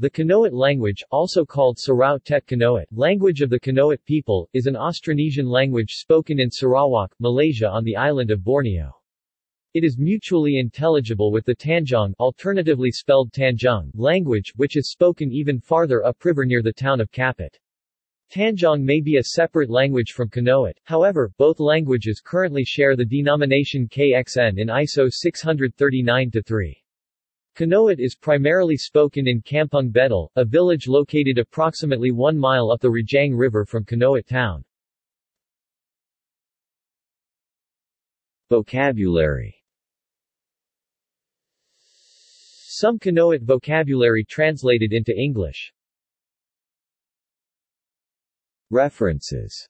The Kanowit language, also called Serau Tet Kanowit, language of the Kanowit people, is an Austronesian language spoken in Sarawak, Malaysia on the island of Borneo. It is mutually intelligible with the Tanjong, alternatively spelled Tanjong, language, which is spoken even farther upriver near the town of Kapit. Tanjong may be a separate language from Kanowit, however, both languages currently share the denomination KXN in ISO 639-3. Kanowit is primarily spoken in Kampung Bedil, a village located approximately 1 mile up the Rajang River from Kanowit Town. Vocabulary. Some Kanowit vocabulary translated into English. References.